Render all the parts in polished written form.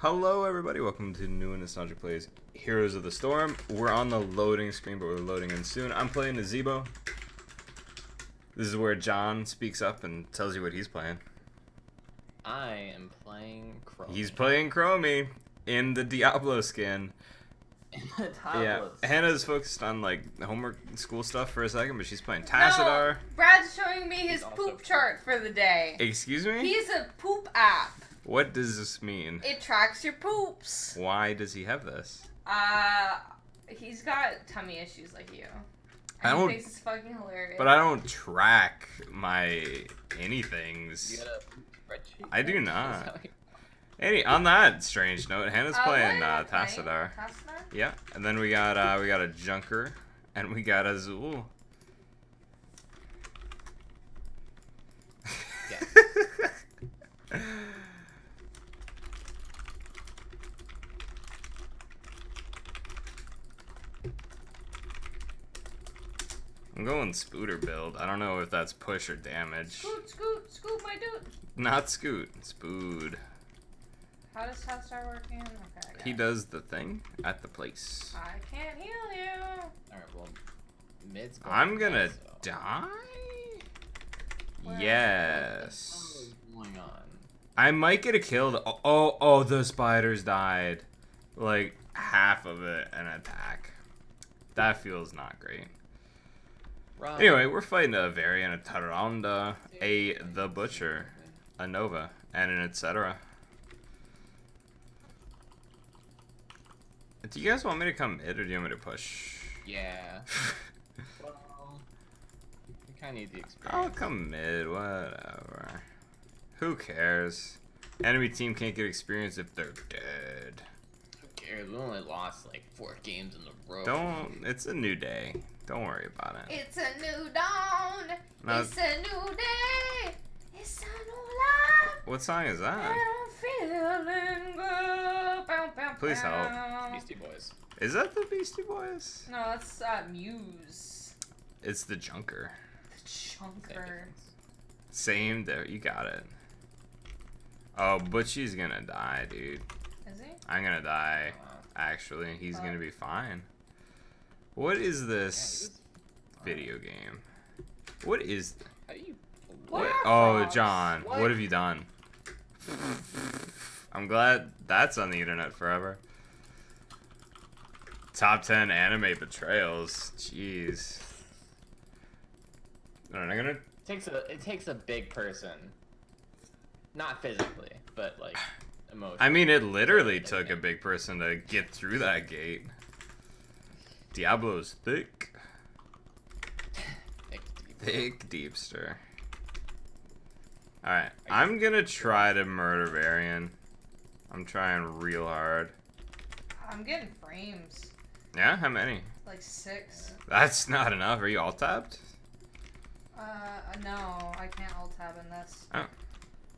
Hello everybody, welcome to New and Nostalgic Plays Heroes of the Storm. We're on the loading screen, but we're loading in soon. I'm playing Nazeebo. This is where John speaks up and tells you what he's playing. I am playing Chromie. He's playing Chromie in the Diablo skin. In the Diablo skin. Hannah's focused on like homework and school stuff for a second, but she's playing Tassadar. No, Brad's showing me his poop chart for the day. Excuse me? He's a poop app. What does this mean? It tracks your poops. Why does he have this? He's got tummy issues like you. I don't. He thinks it's fucking hilarious. But I don't track my anythings. You got a poop spreadsheet? I do not. Any on that strange note, Hannah's playing Tassadar. Tassadar? Yeah, and then we got a Junker, and we got a Zool. Yeah. I'm going Scooter build. I don't know if that's push or damage. Scoot, scoot, scoot, my dude. Not scoot, spood. How does Tassadar work in? Okay, he does the thing at the place. I can't heal you. All right, well, mid's going I'm gonna die. Where yes. Going on? I might get a kill. Oh, the spiders died. Like half of it an attack. That feels not great. Rob. Anyway, we're fighting a Varian, a Tyrande, a The Butcher, a Nova, and an etc. Do you guys want me to come mid or do you want me to push? Yeah. Well, you kind of need the experience. I'll come mid, whatever. Who cares? Enemy team can't get experience if they're dead. Who cares? We only lost like 4 games in a row. Don't. It's a new day. Don't worry about it. It's a new dawn. No. It's a new day. It's a new life. What song is that? I don't feel good. Bow, bow, please help. Beastie Boys. Is that the Beastie Boys? No, that's Muse. It's the Junker. The Junker. Same there. You got it. Oh, but she's gonna die, dude. Is he? I'm gonna die, actually, and he's gonna be fine. What is this video game? What is... How do you... What? Oh, John, what have you done? I'm glad that's on the internet forever. Top 10 anime betrayals. Jeez. I'm not gonna... It takes a big person. Not physically, but like emotionally. I mean, it literally took a big person to get through that gate. Diablo's thick. Thick deepster. Alright, I'm gonna try to murder Varian. I'm trying real hard. I'm getting frames. Yeah? How many? Like 6. That's not enough. Are you alt-tabbed? No. I can't alt-tab in this. Oh.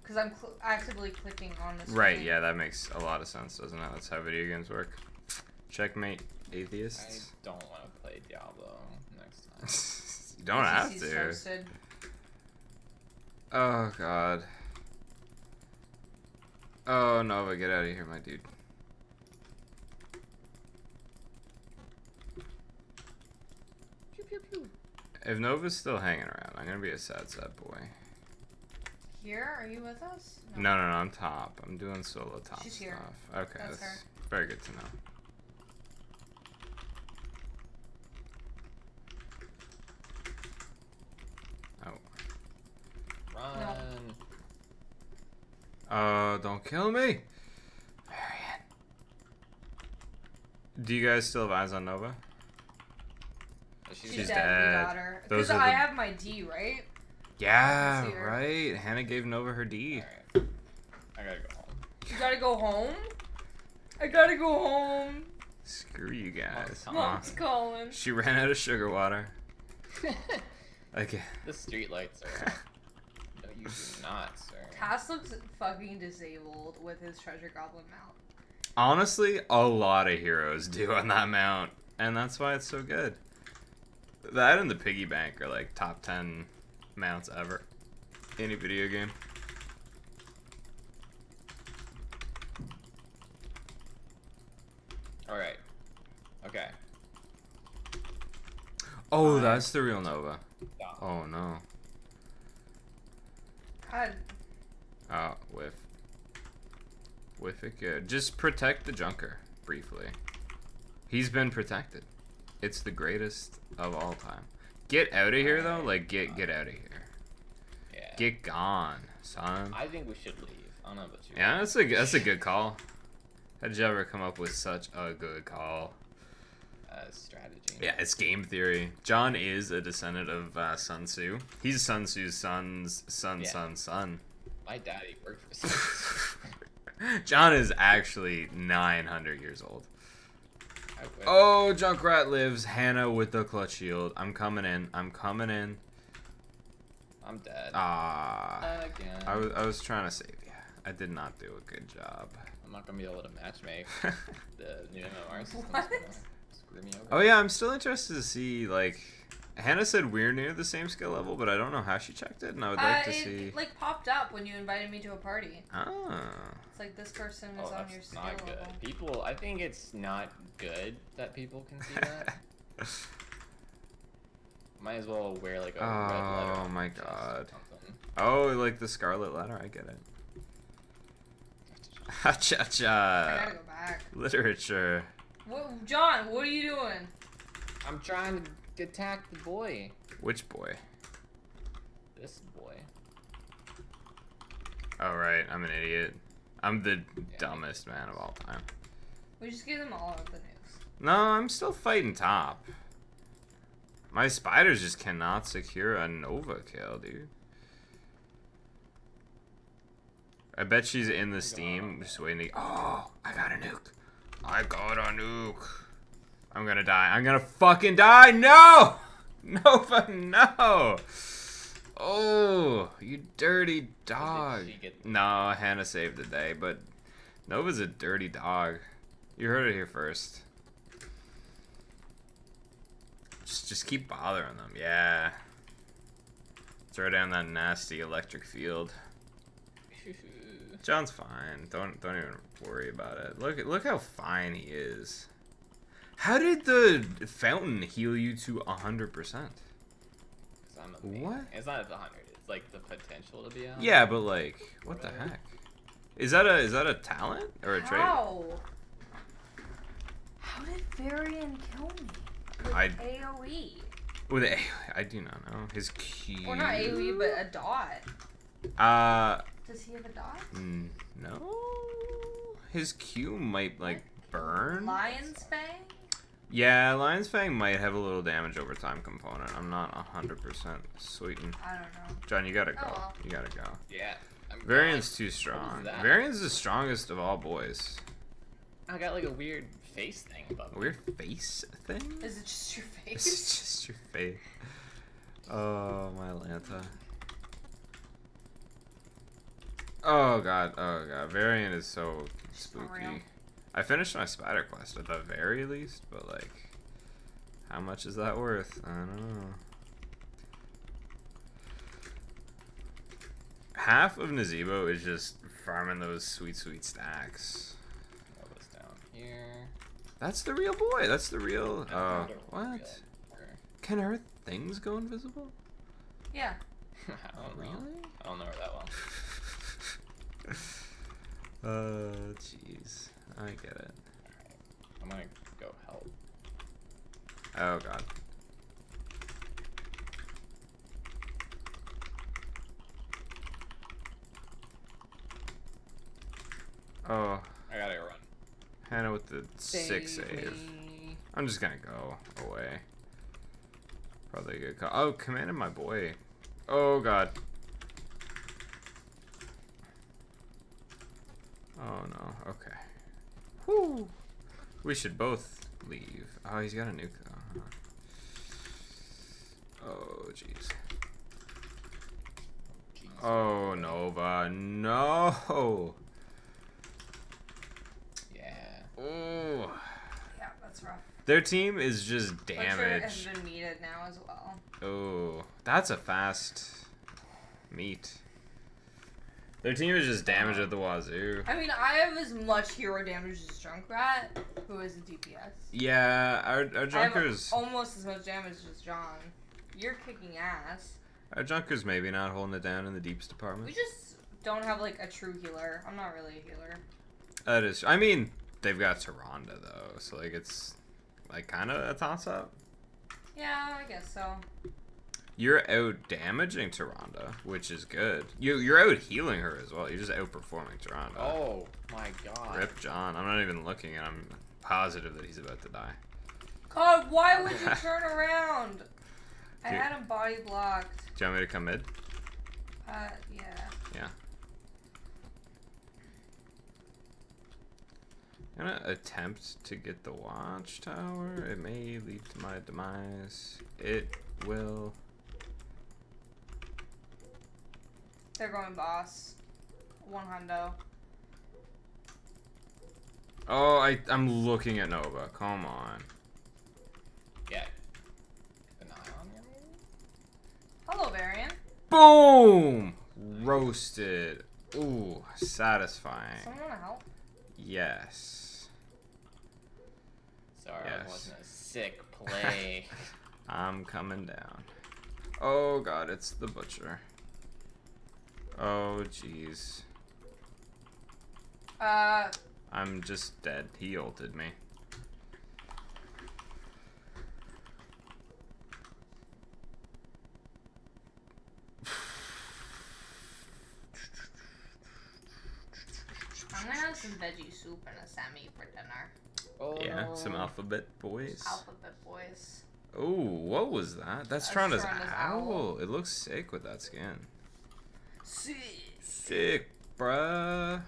Because I'm actively clicking on this. Right, yeah, that makes a lot of sense, doesn't it? That's how video games work. Checkmate. Atheists. I don't want to play Diablo next time. You don't have to. Toasted. Oh god. Oh Nova, get out of here, my dude. Pew pew pew. If Nova's still hanging around, I'm gonna be a sad boy. Here, are you with us? No, no, no. I'm top. I'm doing solo top stuff. Here. Okay, that's very good to know. Run. No. Don't kill me. Varian. Do you guys still have eyes on Nova? She's dead. We got her. Because I have my D, right? Yeah, right. Hannah gave Nova her D. All right. I gotta go home. You gotta go home? I gotta go home. Screw you guys. Mom's calling. She ran out of sugar water. Okay. The streetlights are out. You do not, sir. Cass looks fucking disabled with his Treasure Goblin mount. Honestly, a lot of heroes do on that mount, and that's why it's so good. That and the piggy bank are like top 10 mounts ever. Any video game. Alright. Okay. Oh, that's the real Nova. Stop. Oh, no. God. Oh, whiff. Whiff it good. Just protect the Junker, briefly. He's been protected. It's the greatest of all time. Get out of here, though. Like, get out of here. Yeah. Get gone, son. I think we should leave. I don't know about you. Yeah, that's a good call. How'd you ever come up with such a good call? Strategy. Yeah, it's game theory. John is a descendant of Sun Tzu. He's Sun Tzu's son's son, yeah. son. My daddy worked for Sun Tzu. John is actually 900 years old. Oh, Junkrat lives. Hannah with the clutch shield. I'm coming in. I'm coming in. I'm dead. Ah. Again. I was trying to save you. I did not do a good job. I'm not gonna be able to matchmake the new MMR system. What? Oh yeah, I'm still interested to see, like, Hannah said we're near the same skill level, but I don't know how she checked it, and I would like to see... It, like, popped up when you invited me to a party. Oh. It's like, this person is on your skill level. Good. People, I think it's not good that people can see that. Might as well wear, like, a red letter. Oh my god. Oh, like the scarlet letter, I get it. Ha-cha-cha. I gotta go back. Literature. What, John, what are you doing? I'm trying to attack the boy. Which boy? This boy. Oh, right. I'm an idiot. I'm the dumbest man of all time. We just give them all of the nukes. No, I'm still fighting top. My spiders just cannot secure a Nova kill, dude. I bet she's in the Steam, just waiting to... Oh, I got a nuke. I got a nuke. I'm gonna die. I'm gonna fucking die. No! Nova, no! Oh, you dirty dog. No, Hannah saved the day, but Nova's a dirty dog. You heard it here first. Just keep bothering them. Yeah. Throw down that nasty electric field. John's fine. Don't even worry about it. Look how fine he is. How did the fountain heal you to 100%? What? It's not at 100. It's like the potential to be. 100. Yeah, but like, what the heck? Is that a talent or a trait? How? How did Varian kill me? With AOE. With AOE, I do not know his key. Or not AOE, but a dot. Does he have a dot? No. His Q might, like, burn. Lion's Fang? Yeah, Lion's Fang might have a little damage over time component. I'm not 100% certain. I don't know. John, you gotta go. Oh, well. You gotta go. Yeah. Varian's too strong. Varian's the strongest of all boys. I got, like, a weird face thing above me. A weird face thing? Is it just your face? It's just your face. Oh, my Lanta. Oh god, oh god. Varian is so spooky. I finished my spider quest at the very least, but like, how much is that worth? I don't know. Half of Nazeebo is just farming those sweet, sweet stacks. That was down here. That's the real boy. That's the real. Oh, what? Can her things go invisible? Yeah. I don't know. Really? I don't know her that well. Jeez. I get it. Alright. I'm gonna go help. Oh, god. Oh. I gotta go run. Hannah with the sick save. I'm just gonna go away. Probably a good call. Oh, commanded my boy. Oh, god. Oh no, okay. Whoo! We should both leave. Oh, he's got a nuke though. Oh, jeez. Oh, Nova, no! Yeah. Oh. Yeah, that's rough. Their team is just damaged. Butcher has been meated now as well. Oh, that's a fast meat. Their team is just damage at the wazoo. I mean, I have as much hero damage as Junkrat, who is a DPS. Yeah, our Junkers... I have almost as much damage as John. You're kicking ass. Our Junkers maybe not holding it down in the deeps department. We just don't have, like, a true healer. I'm not really a healer. That is... I mean, they've got Tyrande, though, so, like, it's, like, kind of a toss-up. Yeah, I guess so. You're out damaging Tyrande, which is good. You're out healing her as well. You're just outperforming Tyrande. Oh my god. Rip John. I'm not even looking, and I'm positive that he's about to die. God, why would you turn around? I had him body blocked. Do you want me to come mid? Yeah. Yeah. I'm gonna attempt to get the watchtower. It may lead to my demise. It will. They're going boss. One hundo. Oh, I'm looking at Nova. Come on. Yeah. Keep an eye on you. Hello, Varian. Boom! Roasted. Ooh, satisfying. Someone wanna help? Yes. Sorry, yes. It wasn't a sick play. I'm coming down. Oh god, it's the Butcher. Oh, jeez. I'm just dead. He ulted me. I'm gonna have some veggie soup and a sami for dinner. Oh. Yeah, some alphabet boys. Alphabet boys. Oh, what was that? That's Tyrande's owl. It looks sick with that skin. Sick, bruh.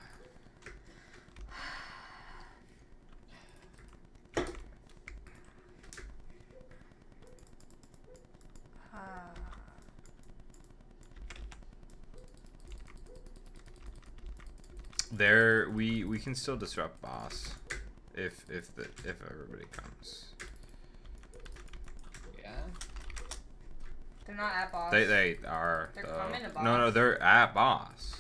There, we can still disrupt boss if everybody comes. Yeah. They're not at boss. They are. They're coming to boss. No, they're at boss.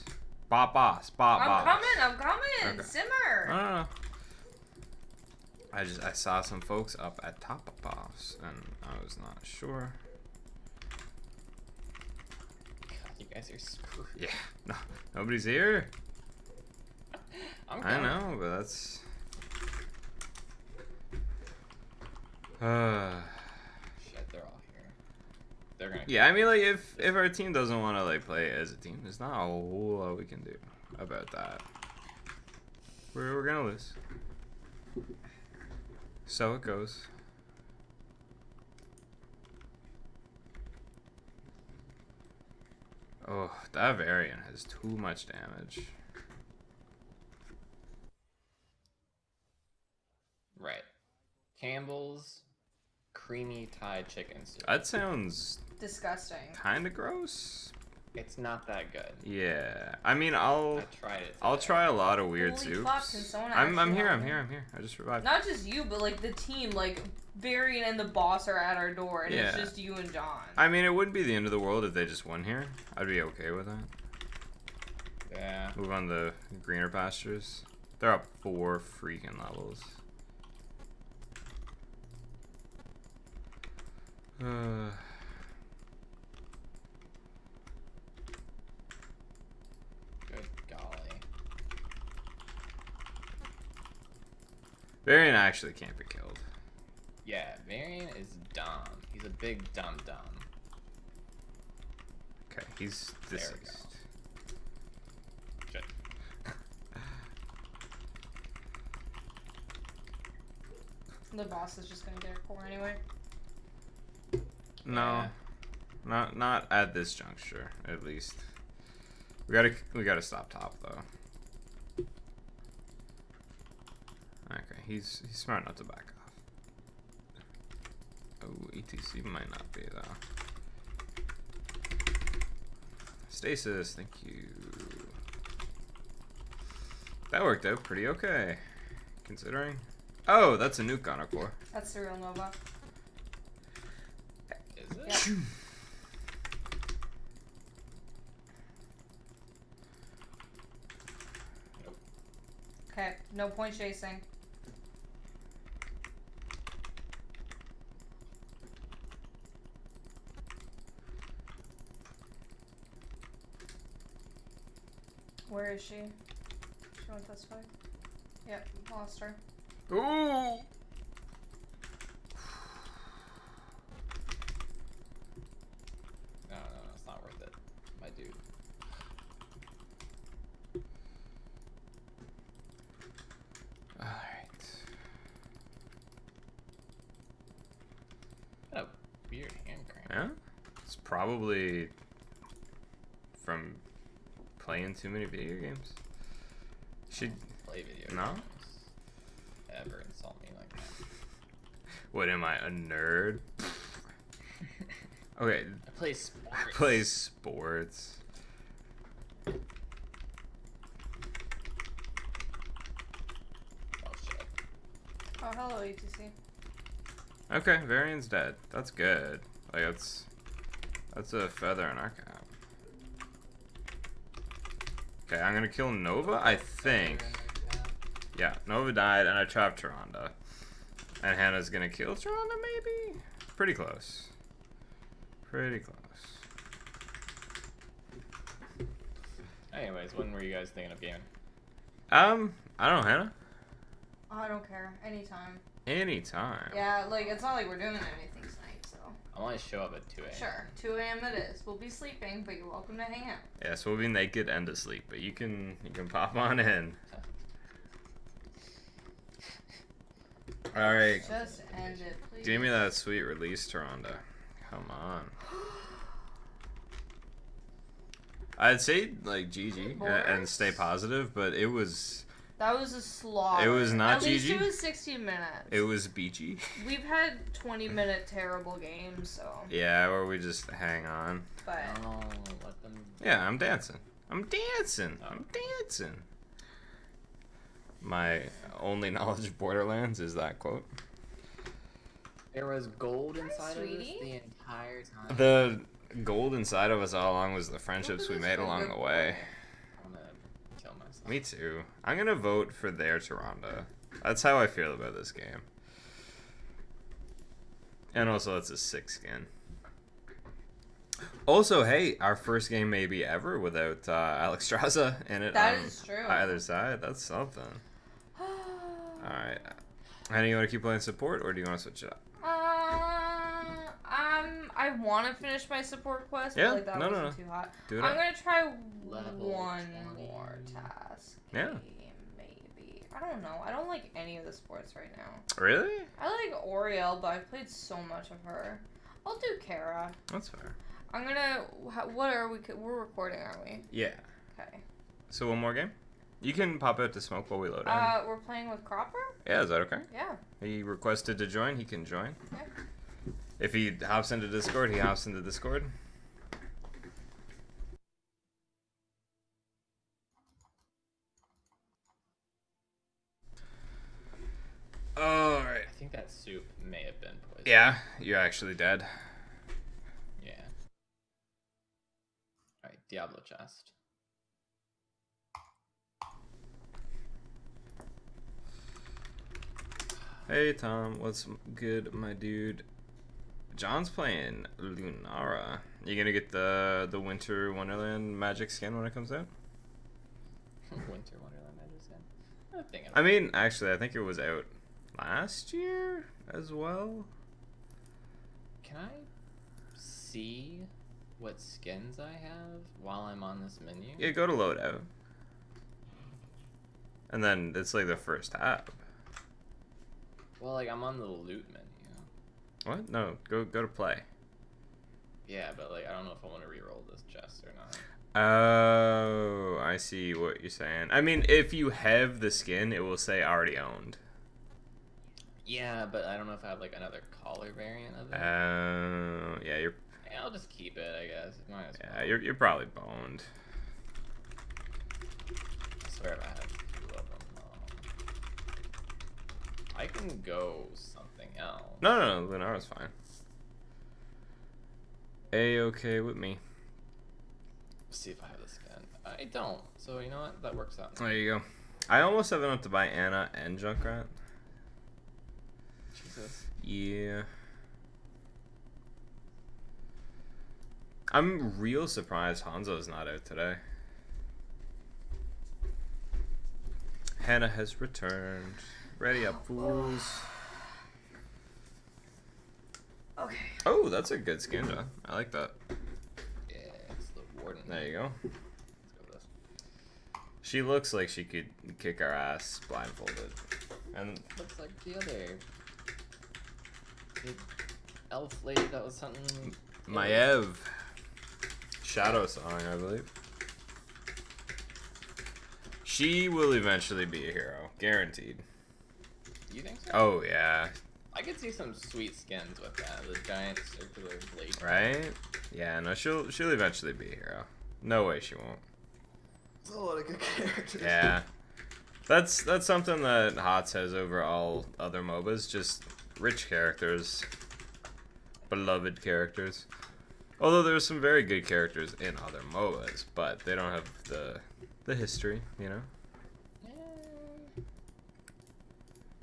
Boss. I'm coming. Okay. Simmer. No. I saw some folks up at top of boss, and I was not sure. God, you guys are screwed. Yeah. No, nobody's here. Okay. I know, but that's. Yeah, I mean, like, if our team doesn't want to, like, play as a team, there's not a whole lot we can do about that. We're gonna lose. So it goes. Oh, that Varian has too much damage. Right. Campbell's creamy Thai chicken soup. That sounds... disgusting. Kind of gross. It's not that good. Yeah, I mean, I'll try a lot of weird soups. I'm here. I just revived. Not just you, but like the team, like Varian and the boss are at our door, and it's just you and Don. I mean, it wouldn't be the end of the world if they just won here. I'd be okay with that. Yeah. Move on to greener pastures. They're up 4 freaking levels. Varian actually can't be killed. Yeah, Varian is dumb. He's a big dumb. Okay, he's deceased. There we go. The boss is just gonna get a core anyway. No, yeah. not at this juncture. At least we gotta stop top though. Okay, he's smart enough to back off. Oh, ETC might not be though. Stasis, thank you. That worked out pretty okay, considering. Oh, that's a nuke on our core. That's the real Nova. Is it? Yeah. Okay, no point chasing. Where is she? She went this way. Yep, lost her. Ooh! No, it's not worth it, my dude. All right. What a weird hand crank. Yeah, it's probably from playing too many video games. Should play video games. No. Ever insult me like that? What am I, a nerd? Okay. I play sports. Oh shit. Oh hello ETC. Okay, Varian's dead. That's good. Like that's a feather in our cap. Okay, I'm gonna kill Nova, I think. Yeah, Nova died, and I trapped Tyrande. And Hannah's gonna kill Tyrande, maybe? Pretty close. Pretty close. Anyways, when were you guys thinking of gaming? I don't know, Hannah. Oh, I don't care. Anytime. Anytime. Yeah, like, it's not like we're doing anything tonight, so. I want to show up at 2 a.m. Sure, 2 a.m. it is. We'll be sleeping, but you're welcome to hang out. Yeah, so we'll be naked and asleep, but you can pop on in. All right. Just end it, please. Give me that sweet release, Tyrande. Come on. I'd say like GG and stay positive, but it was. That was a slog. It was not GG. At least it was 60 minutes. It was BG. We've had 20-minute terrible games, so. Yeah, or we just hang on. But. Oh, let them... Yeah, I'm dancing. I'm dancing. I'm dancing. My only knowledge of Borderlands is that quote. There was gold inside of us the entire time. The gold inside of us all along was the friendships we made along the way. I'm gonna kill myself. Me too. I'm gonna vote for their Tyrande. That's how I feel about this game. And also, it's a sick skin. Also, hey, our first game maybe ever without Alexstrasza in it. That is true. Either side, that's something. Alright. And do you want to keep playing support, or do you want to switch it up? I want to finish my support quest, but like, that wasn't too hot. Do it. I'm going to try one more task. Yeah. Maybe. I don't know. I don't like any of the sports right now. Really? I like Auriel, but I've played so much of her. I'll do Kara. That's fair. I'm gonna... What are we... We're recording, aren't we? Yeah. Okay. So one more game? You can pop out to smoke while we load in. We're playing with Cropper? Yeah, is that okay? Yeah. He requested to join. He can join. Okay. If he hops into Discord, he hops into Discord. All right. I think that soup may have been poisoned. Yeah, you're actually dead. Yeah. All right, Diablo chest. Hey Tom, what's good, my dude? John's playing Lunara. You gonna get the Winter Wonderland Magic skin when it comes out? Winter Wonderland Magic skin. I mean, actually, I think it was out last year as well. Can I see what skins I have while I'm on this menu? Yeah, go to loadout. And then it's like the first app. Well, like I'm on the loot menu. What? No, go to play. Yeah, but like I don't know if I want to reroll this chest or not. Oh, I see what you're saying. I mean, if you have the skin, it will say already owned. Yeah, but I don't know if I have like another collar variant of it. Oh, yeah, you're. Yeah, I'll just keep it, I guess. Might as well. Yeah, you're probably boned. I swear if I have two of them, I can go something else. No, Lunara's fine. A-okay with me. Let's see if I have the skin. I don't. So you know what? That works out. There you go. I almost have enough to buy Anna and Junkrat. Jesus. Yeah. I'm real surprised Hanzo's not out today. Hannah has returned. Ready up, fools. Okay. Oh, that's a good skin, though. I like that. Yeah, it's the warden. There you go. Let's go with this. She looks like she could kick our ass blindfolded. And looks like the other big elf lady that was hunting. Maiev. Shadow Song, I believe. She will eventually be a hero, guaranteed. You think so? Oh yeah. I could see some sweet skins with that, the giant circular blade. Right? Yeah, no, she'll eventually be a hero. No way she won't. That's a lot of good characters. Yeah. That's something that HOTS has over all other MOBAs, just rich characters, beloved characters. Although there's some very good characters in other MOBAs, but they don't have the history, you know?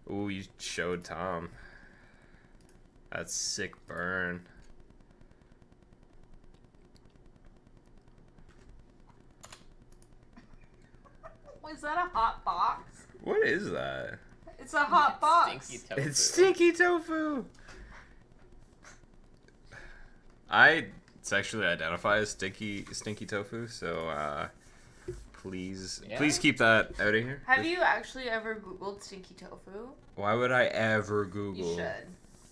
Yeah. Ooh, you showed Tom. That's sick burn. Was that a hot box? What is that? It's a hot box. Stinky tofu. It's stinky tofu. I sexually identify as stinky tofu, so please keep that out of here. Have you actually ever Googled stinky tofu? Why would I ever Google? You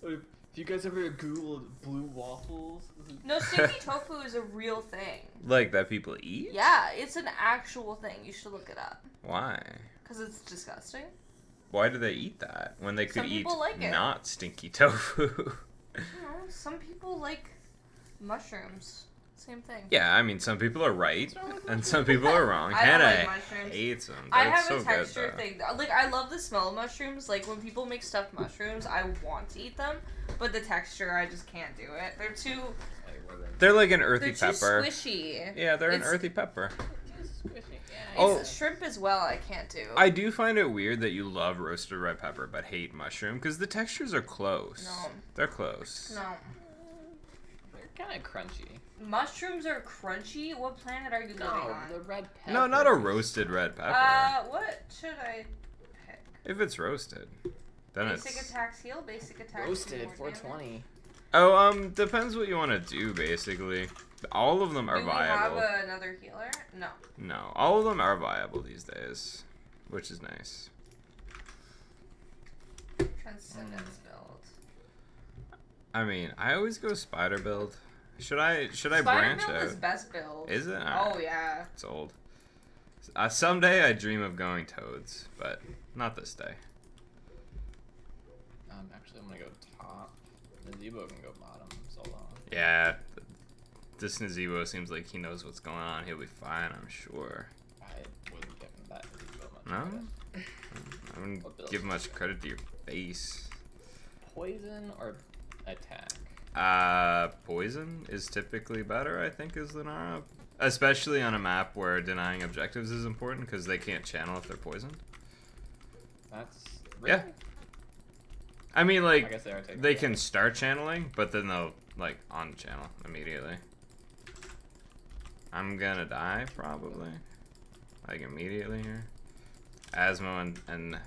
should. Have you guys ever Googled blue waffles? No, stinky tofu is a real thing. Like that people eat? Yeah, it's an actual thing. You should look it up. Why? Because it's disgusting. Why do they eat that when they could eat not stinky tofu? You know, some people like mushrooms. Same thing. Yeah, I mean, some people are right and some people are wrong. Hannah hates them. I have a texture thing. Like, I love the smell of mushrooms. Like, when people make stuffed mushrooms, I want to eat them, but the texture, I just can't do it. They're too. They're like an earthy pepper. They're squishy. Yeah, they're an earthy pepper. Oh, shrimp as well, I can't do. I do find it weird that you love roasted red pepper but hate mushroom because the textures are close. No. They're close. No. They're kind of crunchy. Mushrooms are crunchy? What planet are you living on? The red pepper. No, not a roasted red pepper. What should I pick? If it's roasted, then basic attacks heal, basic attacks. Roasted, 420. Oh, depends what you want to do, basically. All of them are viable. Do we have another healer? No. No, all of them are viable these days, which is nice. Transcendence build. I mean, I always go spider build. Should I branch out? Spider build is best build. Is it? Right. Oh yeah. It's old. Someday I dream of going toads, but not this day. Actually, I'm gonna go top. Nazeebo can go bottom. So long. Yeah. This Nazeebo seems like he knows what's going on. He'll be fine, I'm sure. I wouldn't give him that Nazeebo much credit. No? I wouldn't give much credit to your face. Poison or attack? Poison is typically better, I think, is Lunara. Especially on a map where denying objectives is important, because they can't channel if they're poisoned. That's... Really? Yeah. I mean, like, they can start channeling, but then they'll, like, on-channel immediately. I'm gonna die, probably. Like, immediately here. Asmo and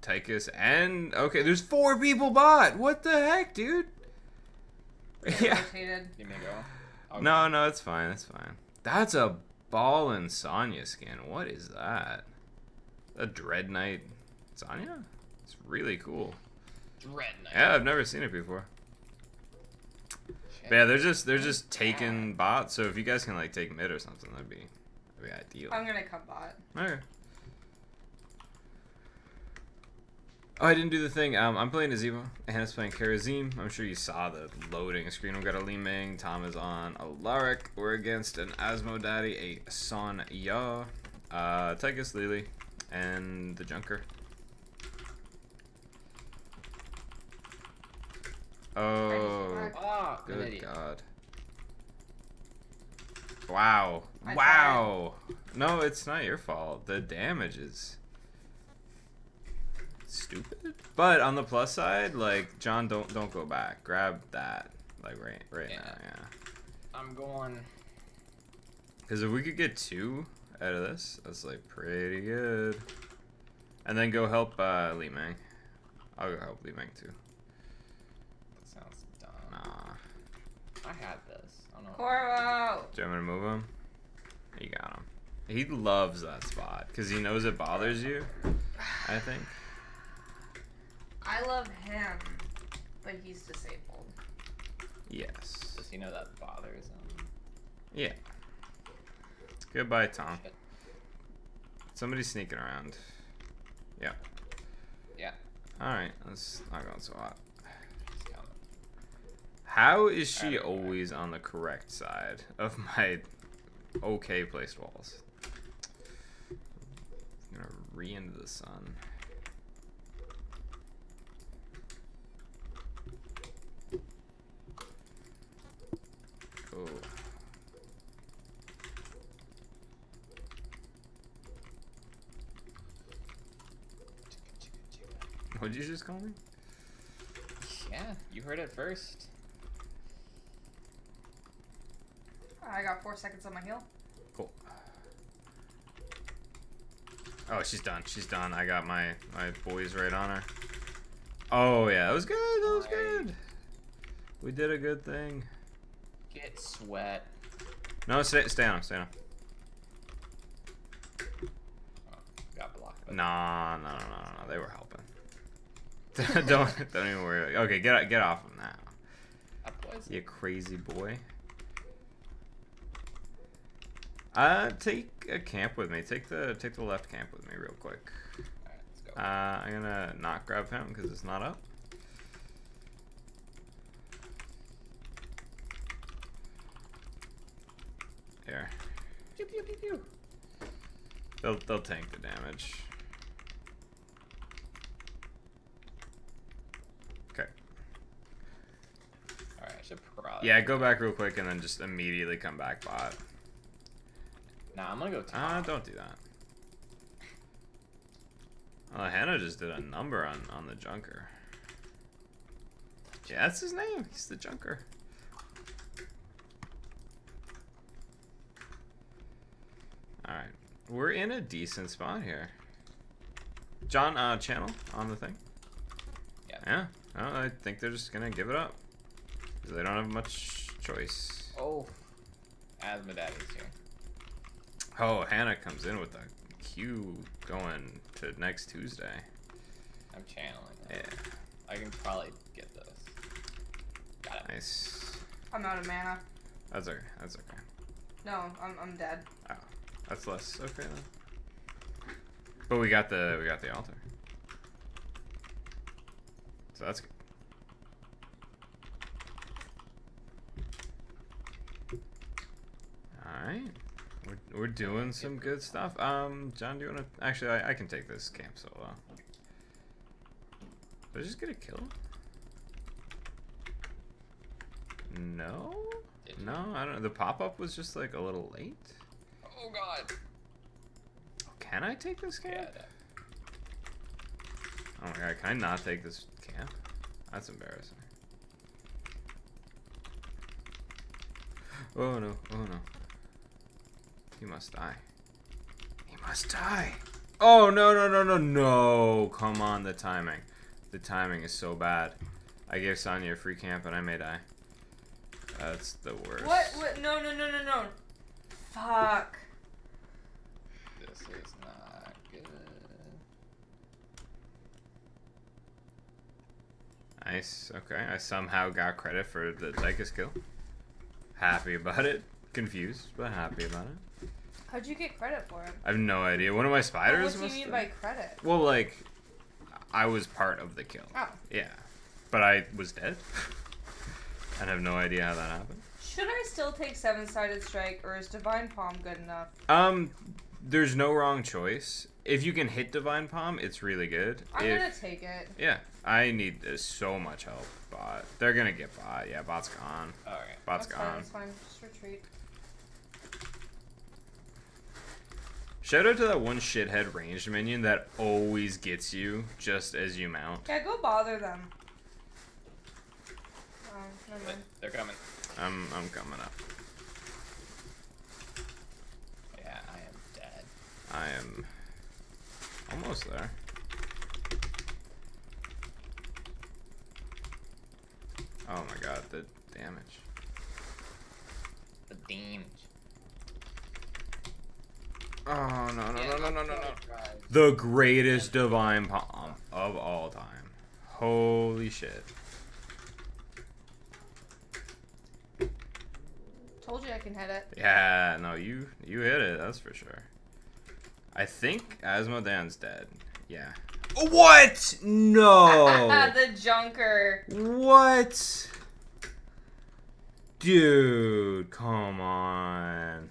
Tychus and... Okay, there's 4 people bot! What the heck, dude? Yeah. You may go. No, it's fine, it's fine. That's a ball and Sonya skin. What is that? A Dread Knight Sonya? It's really cool. Dread Knight. Yeah, I've never seen it before. But yeah, they're just taking bot. So if you guys can like take mid or something, that'd be ideal. I'm gonna cut bot. Alright. Oh, I didn't do the thing. I'm playing Nazeebo. Hannah's playing Karazim. I'm sure you saw the loading screen. We've got a Li Ming. Tom is on Alaric. We're against an Asmodaddy, a Sonya, Tychus, Lili, and the Junker. Oh, good God. Wow. Wow. No, it's not your fault. The damage is... stupid. But on the plus side, like, John, don't go back. Grab that, like, right now. Yeah. I'm going. Because if we could get 2 out of this, that's, like, pretty good. And then go help Li Ming. I'll go help Li Ming, too. That sounds dumb. Nah. I had this. I don't know. Corvo! Do you want me to move him? You got him. He loves that spot, because he knows it bothers you, I think. I love him, but he's disabled. Yes. Does he know that bothers him? Yeah. Goodbye, Tom. Shit. Somebody's sneaking around. Yeah. Yeah. Alright, let's not go so hot. How is she always on the correct side of my okay placed walls? I'm gonna re-into the sun. Cool. What'd you just call me? Yeah, you heard it first. I got 4 seconds on my heel. Cool. Oh, she's done. She's done. I got my boys right on her. Oh, yeah. That was good. That was good. We did a good thing. Get sweat. No, stay on him. Stay on him. Oh, got blocked. Nah, no. They were helping. don't even worry. Okay, get off him now. You crazy boy. Take a camp with me. Take the left camp with me real quick. All right, let's go. I'm gonna not grab him because it's not up. There. Pew, pew, pew, pew. They'll tank the damage. Yeah, go back real quick and then just immediately come back, bot. Nah, I'm gonna go top. Don't do that. Well, Hannah just did a number on the Junker. Yeah, that's his name. He's the Junker. Alright. We're in a decent spot here. John, channel on the thing. Yeah. Yeah. Well, I think they're just gonna give it up. Because they don't have much choice. Oh, Asmodaddy's here. Oh, Hannah comes in with a queue going to next Tuesday. I'm channeling that. Yeah. I can probably get those. Got it. Nice. I'm out of mana. That's okay. That's okay. No, I'm dead. Oh, that's less okay then. But we got the altar. So that's good. Alright, we're doing some good stuff. John, do you want to... Actually, I can take this camp solo. Did I just get a kill? No? No, I don't know. The pop-up was just, like, a little late. Oh, God. Can I take this camp? Yeah. Oh, my God. Can I not take this camp? That's embarrassing. Oh, no. Oh, no. He must die. He must die. Oh, no. Come on, the timing. The timing is so bad. I gave Sonya a free camp and I may die. That's the worst. What? No. Fuck. This is not good. Nice. Okay. I somehow got credit for the Tychus kill. Happy about it. Confused, but happy about it. How'd you get credit for it? I have no idea. One of my spiders. What do you mean by credit? Well, like, I was part of the kill. Oh. Yeah. But I was dead. I have no idea how that happened. Should I still take 7-sided strike, or is Divine Palm good enough? There's no wrong choice. If you can hit Divine Palm, it's really good. I'm gonna take it. Yeah. I need so much help, bot. They're gonna get bot. Yeah, bot's gone. All right. Bot's gone. That's fine. Just retreat. Shout out to that one shithead ranged minion that always gets you just as you mount. Yeah, go bother them. Oh, never mind. They're coming. I'm coming up. Yeah, I am dead. I am almost there. Oh my god, the damage. The damage. Oh, no, no, yeah, no, no, no, no, no. The greatest divine palm of all time. Holy shit. Told you I can hit it. Yeah, no, you hit it, that's for sure. I think Asmodan's dead. Yeah. What? No. The Junker. What? Dude, come on.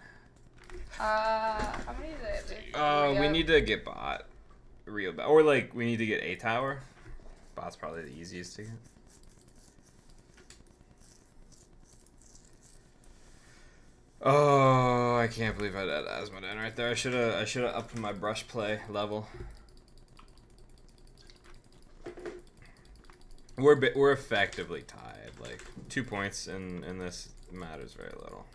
How many did I do? We need to get bot. Real bot. Or, like, we need to get a tower. Bot's probably the easiest to get. Oh, I can't believe I had Asmodan right there. I should have upped my brush play level. We're effectively tied. Like, 2 points in this matters very little.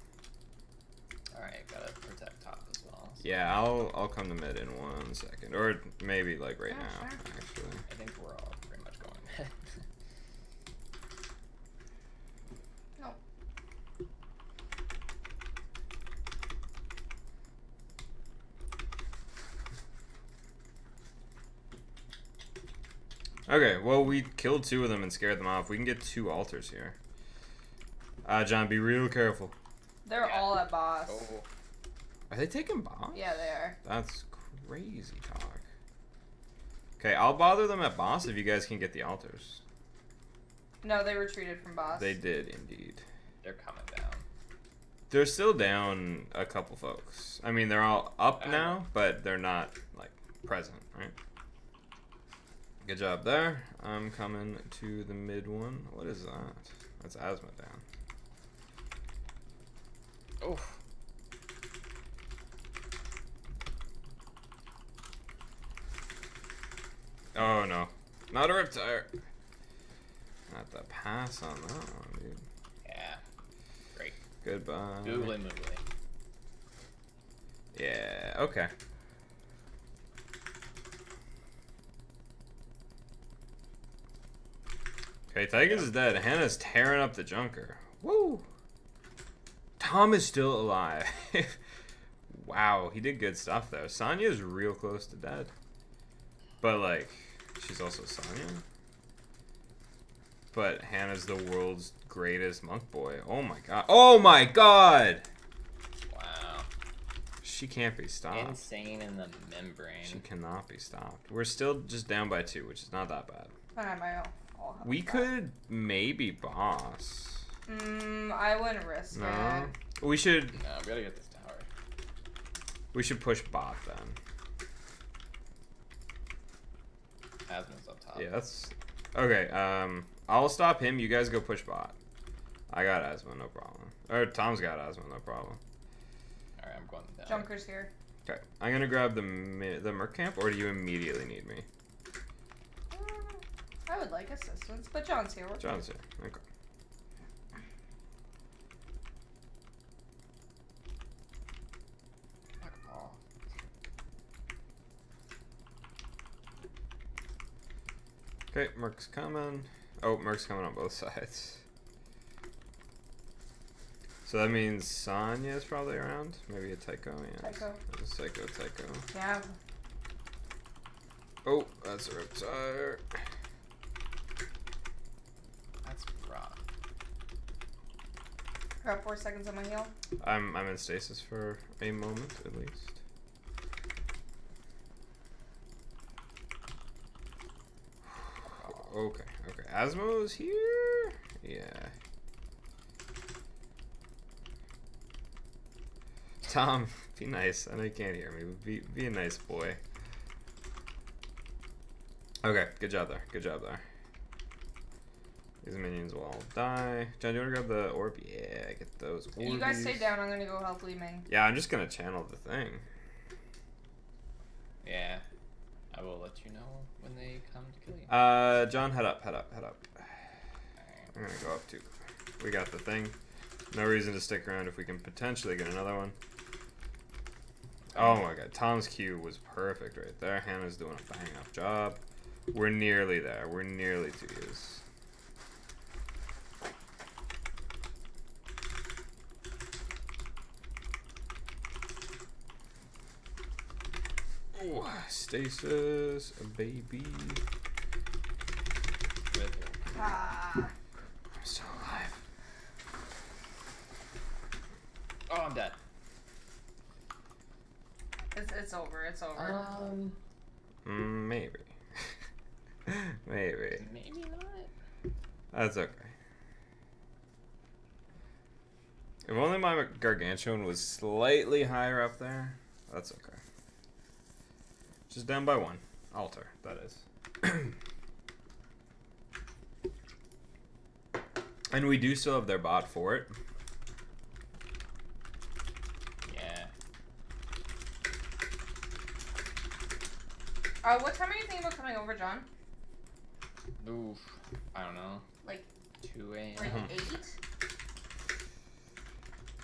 All right, gotta protect top as well. So yeah, I'll come to mid in 1 second, or maybe like right now. Sure. Actually, I think we're all pretty much going mid. No. Okay, well we killed 2 of them and scared them off. We can get 2 altars here. John, be real careful. They're all at boss. Oh. Are they taking boss? Yeah, they are. That's crazy talk. Okay, I'll bother them at boss if you guys can get the altars. No, they retreated from boss. They did, indeed. They're coming down. They're still down a couple folks. I mean, they're all up now, but they're not, like, present, right? Good job there. I'm coming to the mid one. What is that? That's Asmodan. Oh. Oh no. Not a riptire. Not the pass on that one, dude. Yeah. Great. Goodbye. Googly moogly. Yeah, okay. Okay, Tychus is dead. Hannah's tearing up the Junker. Woo! Tom is still alive. Wow, he did good stuff though. Sonya's real close to dead. But like, she's also Sonya. But Hannah's the world's greatest monk boy. Oh my god. Oh my god! Wow. She can't be stopped. Insane in the membrane. She cannot be stopped. We're still just down by 2, which is not that bad. We could maybe boss. I wouldn't risk that. We should... No, we gotta get this tower. We should push bot, then. Asmon's up top. Yeah, that's... Okay, I'll stop him. You guys go push bot. I got Asmon, no problem. Or Tom's got Asmon, no problem. Alright, I'm going down. Junker's here. Okay, I'm gonna grab the merc camp, or do you immediately need me? I would like assistance, but John's here. John's here, okay. Okay, merc's coming. Oh, merc's coming on both sides. So that means Sonya's probably around. Maybe a Tycho. Yeah. Tycho. There's a Tycho. Yeah. Oh, that's a riptire. That's rough. I got 4 seconds on my heal. I'm in stasis for a moment at least. Okay, okay. Asmo's here? Yeah. Tom, be nice. I know you can't hear me, but be a nice boy. Okay, good job there. Good job there. These minions will all die. John, do you want to grab the orb? Yeah, get those orbs. You guys stay down. I'm going to go help Li Ming. Yeah, I'm just going to channel the thing. Yeah. I will let you know when they come to kill you. John, head up. I'm gonna go up too. We got the thing. No reason to stick around if we can potentially get another one. Oh my god, Tom's Q was perfect right there. Hannah's doing a bang up job. We're nearly there. We're nearly 2 years. Ooh, stasis, baby. Ah. I'm still alive. Oh, I'm dead. It's over. It's over. Maybe. Maybe. Maybe not. That's okay. If only my gargantuan was slightly higher up there. That's okay. Just down by one. Altar, that is. And we do still have their bot for it. Yeah. What time are you thinking about coming over, John? Oof. I don't know. Like 2 a.m. Like 8?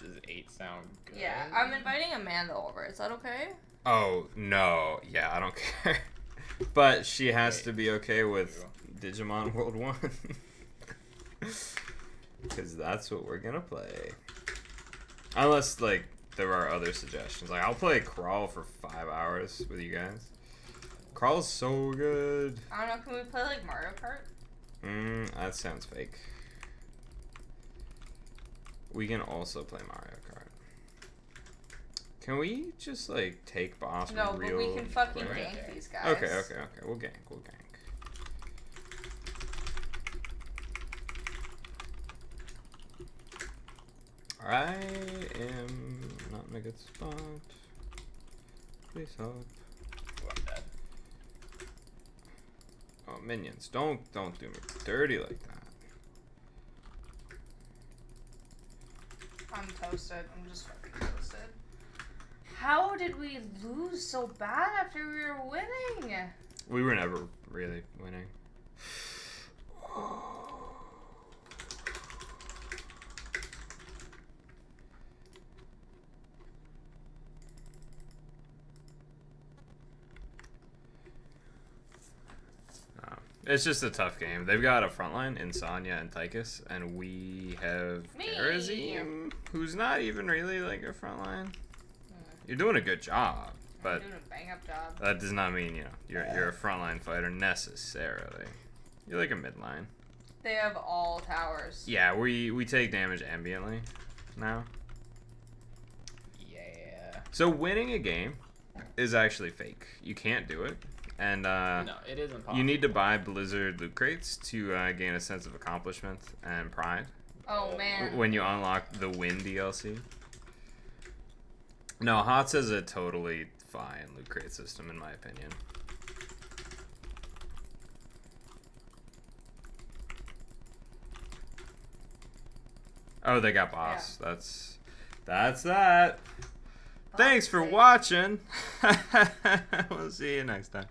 Does 8 sound good? Yeah, I'm inviting Amanda over. Is that okay? Oh, no. Yeah, I don't care. But she has to be okay with Digimon World 1. Because that's what we're going to play. Unless, like, there are other suggestions. Like, I'll play Crawl for 5 hours with you guys. Crawl's so good. I don't know. Can we play, like, Mario Kart? That sounds fake. We can also play Mario Kart. Can we just, like, take boss? No, but we can fucking gank these guys. Okay. We'll gank. I am not in a good spot. Please help. Oh, minions. Don't do me dirty like that. I'm toasted. I'm just fucking toasted. How did we lose so bad after we were winning? We were never really winning. It's just a tough game. They've got a frontline in Sonya and Tychus, and we have Karazim, who's not even really like a frontline. You're doing a good job, but doing a bang up job. That does not mean you're a frontline fighter necessarily. You're like a midline. They have all towers. Yeah, we take damage ambiently now. Yeah. So winning a game is actually fake. You can't do it, and no, it is impossible. You need to buy Blizzard loot crates to gain a sense of accomplishment and pride. Oh man! When you unlock the win DLC. No, HOTS is a totally fine loot crate system, in my opinion. Oh, they got boss. Yeah. That's that. Boss. Thanks for watching. We'll see you next time.